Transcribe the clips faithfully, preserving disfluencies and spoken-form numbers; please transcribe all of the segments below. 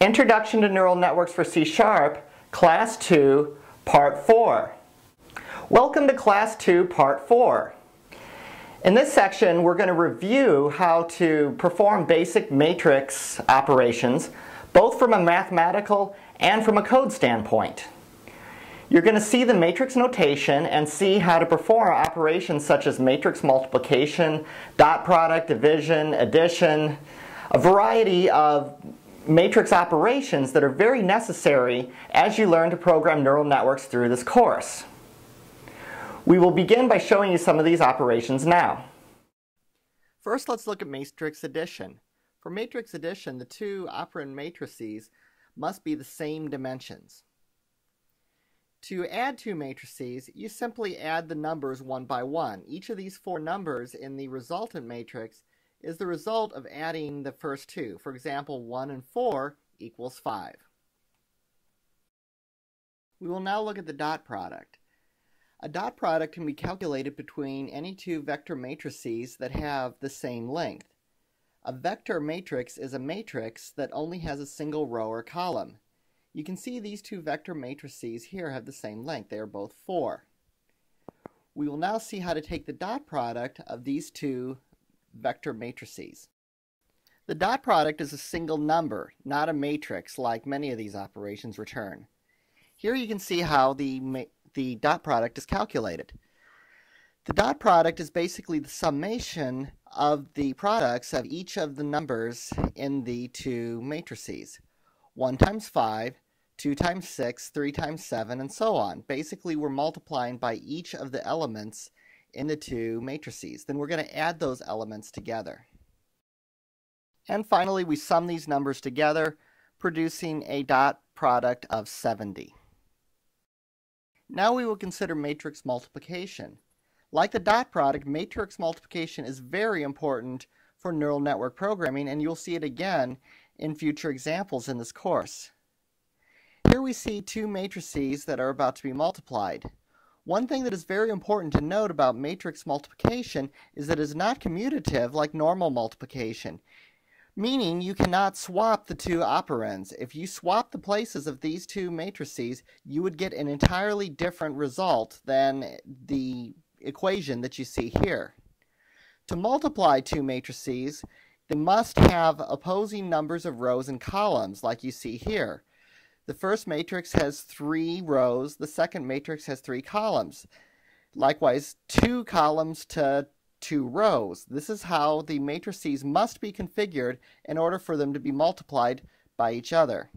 Introduction to Neural Networks for C sharp, Class two, Part four. Welcome to Class two, Part four. In this section, we're going to review how to perform basic matrix operations, both from a mathematical and from a code standpoint. You're going to see the matrix notation and see how to perform operations such as matrix multiplication, dot product, division, addition, a variety of matrix operations that are very necessary as you learn to program neural networks through this course. We will begin by showing you some of these operations now. First, let's look at matrix addition. For matrix addition, the two operand matrices must be the same dimensions. To add two matrices, you simply add the numbers one by one. Each of these four numbers in the resultant matrix is the result of adding the first two. For example, one and four equals five. We will now look at the dot product. A dot product can be calculated between any two vector matrices that have the same length. A vector matrix is a matrix that only has a single row or column. You can see these two vector matrices here have the same length. They are both four. We will now see how to take the dot product of these two vector matrices. The dot product is a single number, not a matrix like many of these operations return. Here you can see how the, the dot product is calculated. The dot product is basically the summation of the products of each of the numbers in the two matrices. one times five, two times six, three times seven, and so on. Basically, we're multiplying by each of the elements in the two matrices. Then we're going to add those elements together. And finally, we sum these numbers together, producing a dot product of seventy. Now we will consider matrix multiplication. Like the dot product, matrix multiplication is very important for neural network programming, and you'll see it again in future examples in this course. Here we see two matrices that are about to be multiplied. One thing that is very important to note about matrix multiplication is that it is not commutative like normal multiplication, meaning you cannot swap the two operands. If you swap the places of these two matrices, you would get an entirely different result than the equation that you see here. To multiply two matrices, they must have opposing numbers of rows and columns like you see here. The first matrix has three rows, the second matrix has three columns. Likewise, two columns to two rows. This is how the matrices must be configured in order for them to be multiplied by each other.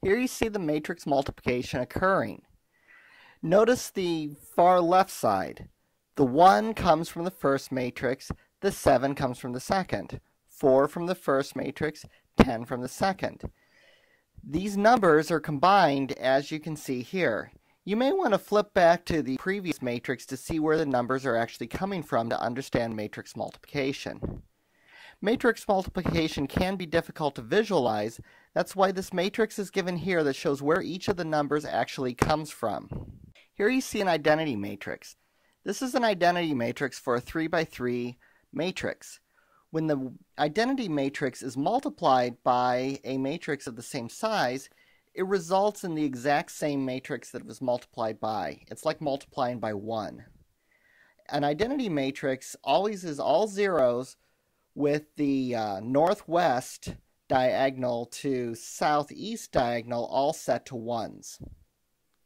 Here you see the matrix multiplication occurring. Notice the far left side. The one comes from the first matrix, the seven comes from the second, four from the first matrix, ten from the second. These numbers are combined as you can see here. You may want to flip back to the previous matrix to see where the numbers are actually coming from to understand matrix multiplication. Matrix multiplication can be difficult to visualize. That's why this matrix is given here that shows where each of the numbers actually comes from. Here you see an identity matrix. This is an identity matrix for a three by three matrix. When the identity matrix is multiplied by a matrix of the same size, it results in the exact same matrix that it was multiplied by. It's like multiplying by one. An identity matrix always is all zeros with the uh, northwest diagonal to southeast diagonal all set to ones.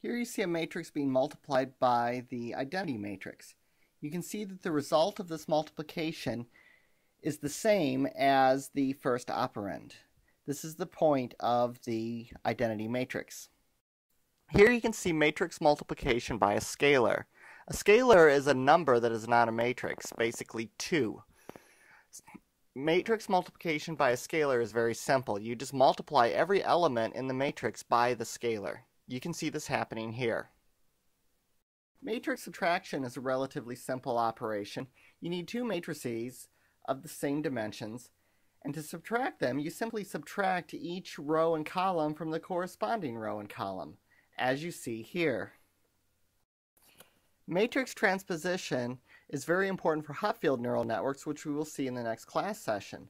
Here you see a matrix being multiplied by the identity matrix. You can see that the result of this multiplication is the same as the first operand. This is the point of the identity matrix. Here you can see matrix multiplication by a scalar. A scalar is a number that is not a matrix, basically two. Matrix multiplication by a scalar is very simple. You just multiply every element in the matrix by the scalar. You can see this happening here. Matrix subtraction is a relatively simple operation. You need two matrices of the same dimensions, and to subtract them, you simply subtract each row and column from the corresponding row and column, as you see here. Matrix transposition is very important for hot field neural networks, which we will see in the next class session.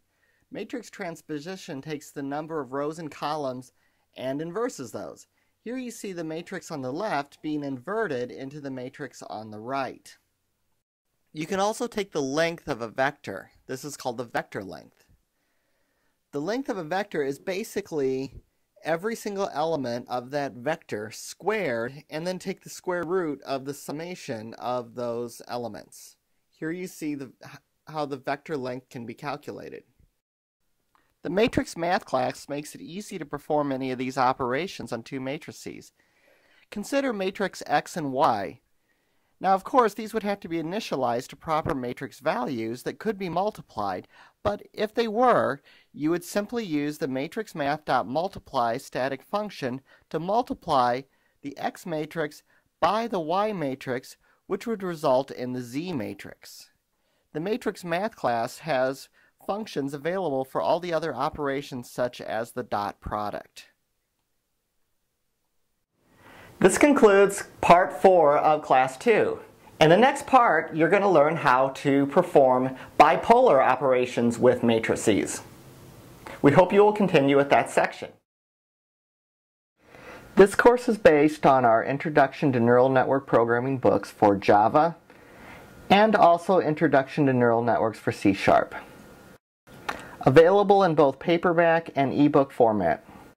Matrix transposition takes the number of rows and columns and inverses those. Here you see the matrix on the left being inverted into the matrix on the right. You can also take the length of a vector. This is called the vector length. The length of a vector is basically every single element of that vector squared, and then take the square root of the summation of those elements. Here you see the, how the vector length can be calculated. The matrix math class makes it easy to perform any of these operations on two matrices. Consider matrix X and Y. Now, of course, these would have to be initialized to proper matrix values that could be multiplied, but if they were, you would simply use the matrix math.multiply static function to multiply the X matrix by the Y matrix, which would result in the Z matrix. The matrix math class has functions available for all the other operations, such as the dot product. This concludes part four of class two. In the next part, you're going to learn how to perform bipolar operations with matrices. We hope you will continue with that section. This course is based on our Introduction to Neural Network Programming books for Java and also Introduction to Neural Networks for C sharp. Available in both paperback and ebook format.